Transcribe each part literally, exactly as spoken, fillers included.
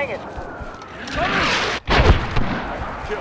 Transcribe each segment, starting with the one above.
Dang it. Kill.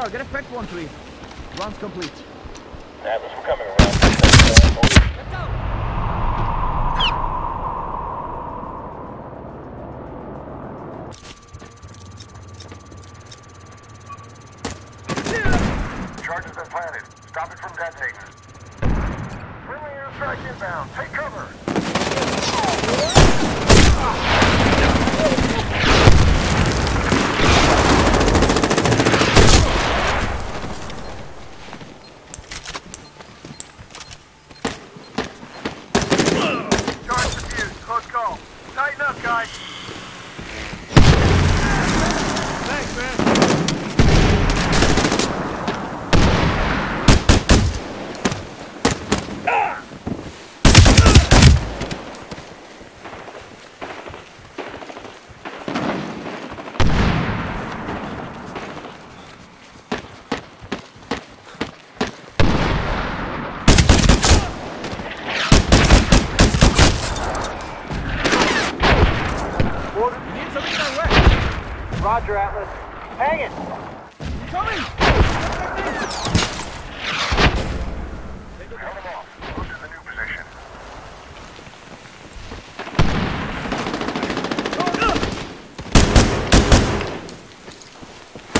Target effect one, please. Rounds complete. That was coming around. Let's go. Charge has been planted. Stop it from detonating. Friendly airstrike inbound. Take cover. Roger, Atlas. Hang it! Coming! Round them off. Move to the new position.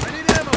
I need ammo!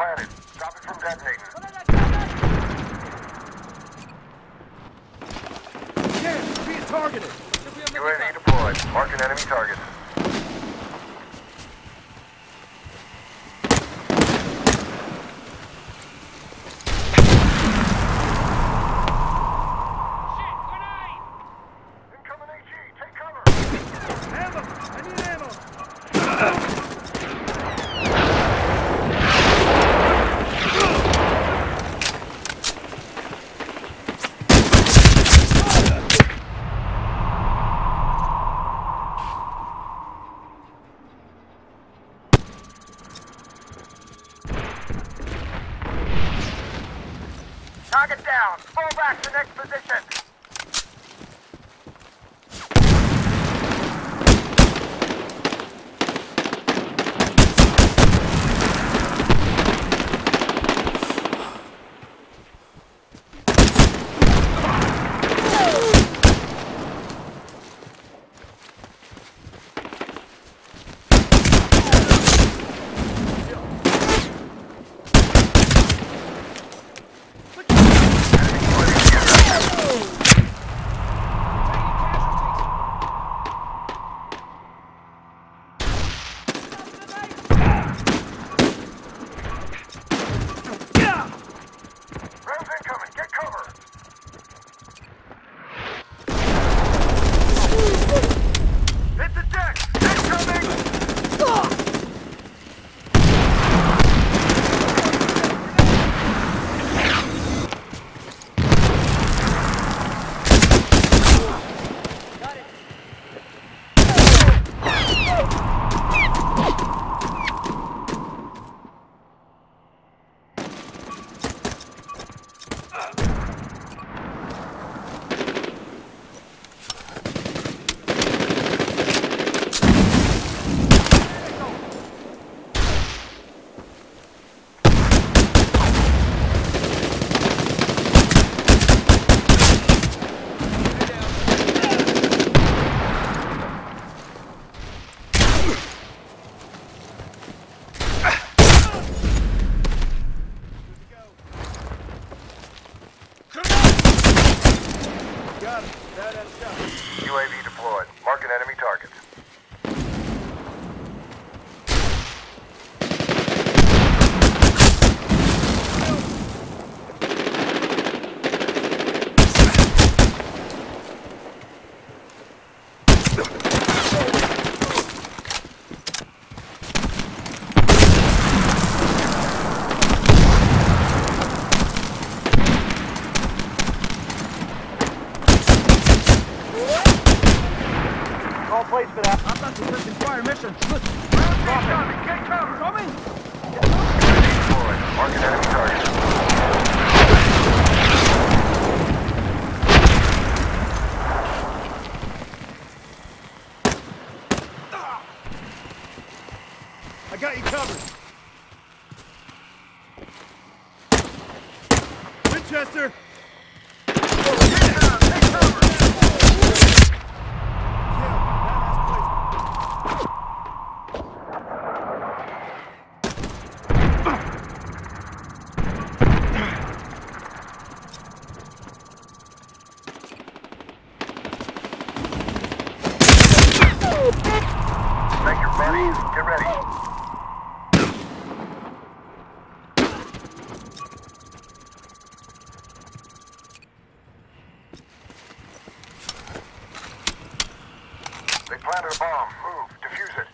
planet. Stop it from detonating. Yes, we're being targeted. U A V deployed. Marking enemy target. Target down. Fall back to next position. U A V deployed. Mark an enemy target. For that. I'm not resisting fire mission. Listen. Get cover. Coming. Mark an enemy target. I got you covered. Winchester. Get ready. They planted a bomb. Move. Defuse it.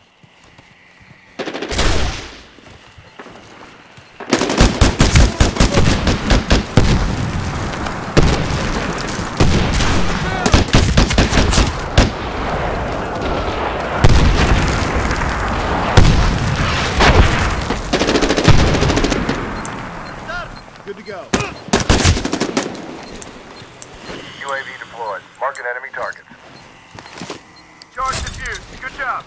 Good to go. U A V deployed. Mark an enemy target. Charge defused. Good job.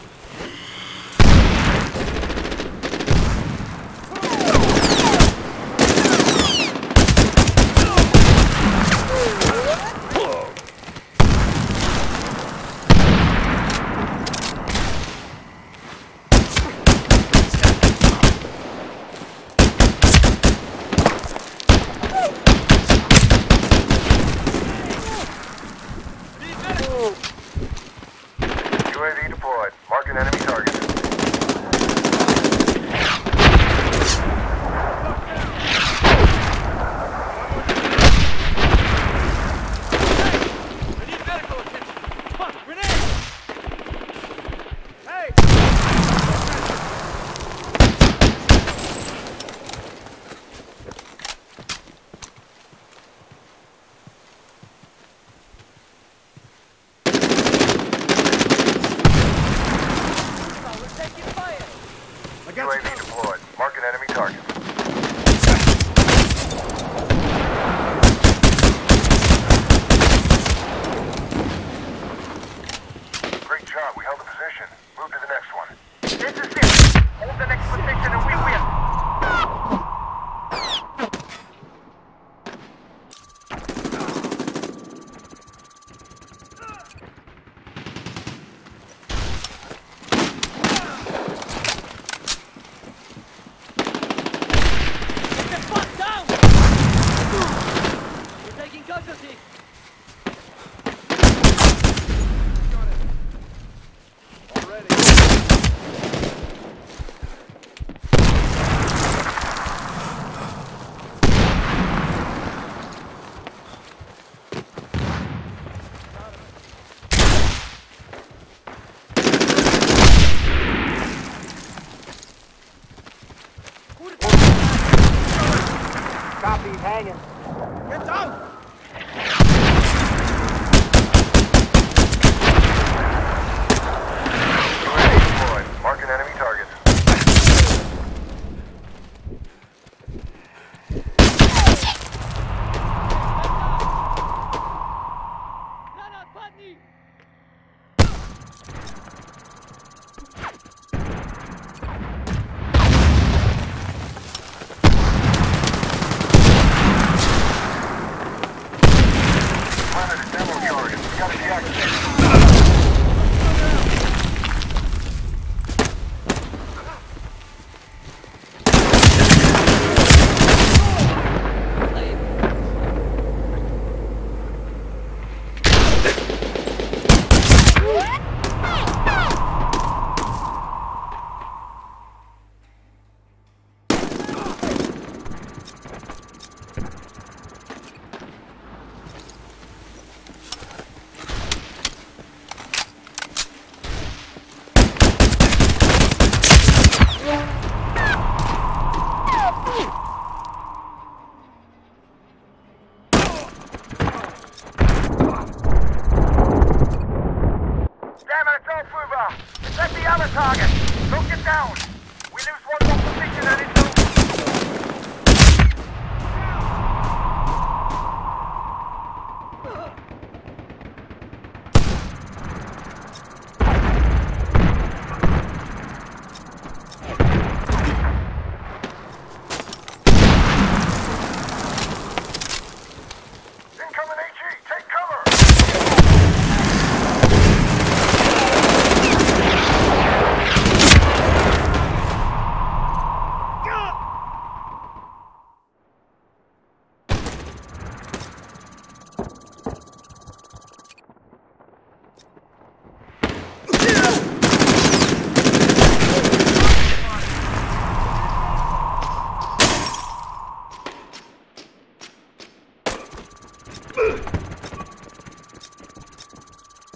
not leave hanging. Get down!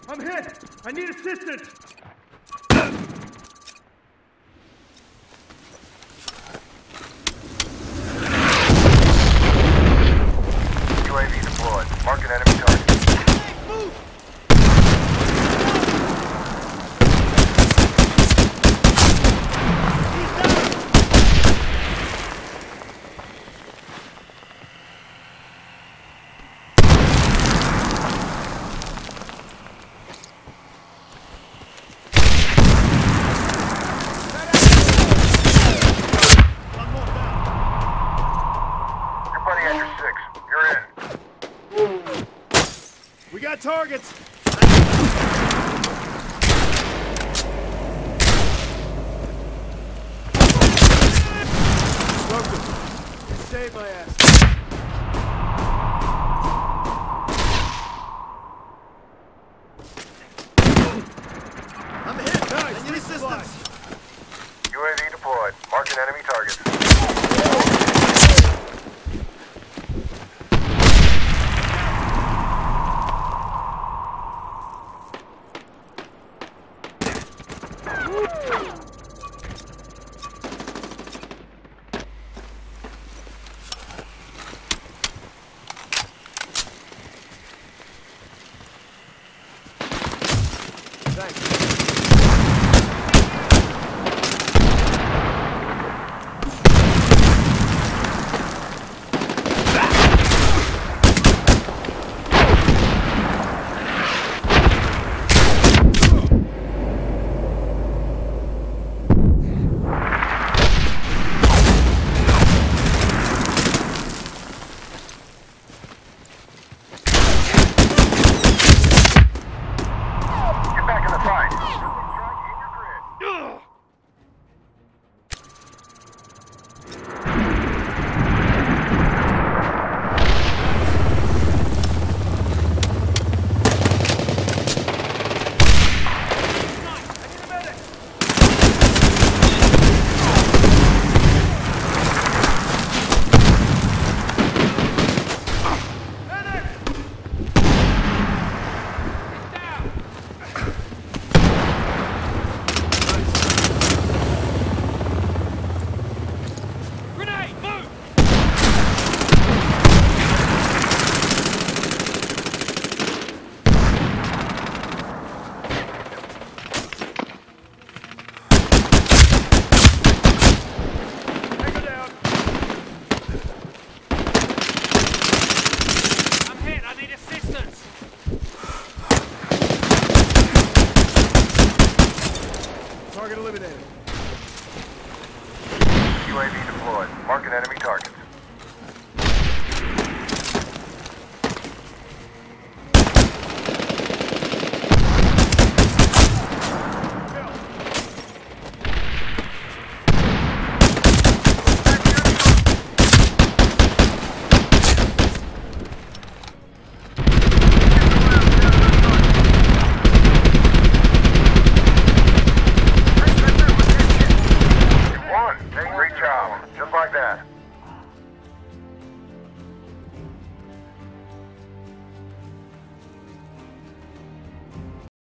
I'm hit! I need assistance! U A V deployed. Mark an enemy target. Hey, move! Targets! Broken. Save my ass.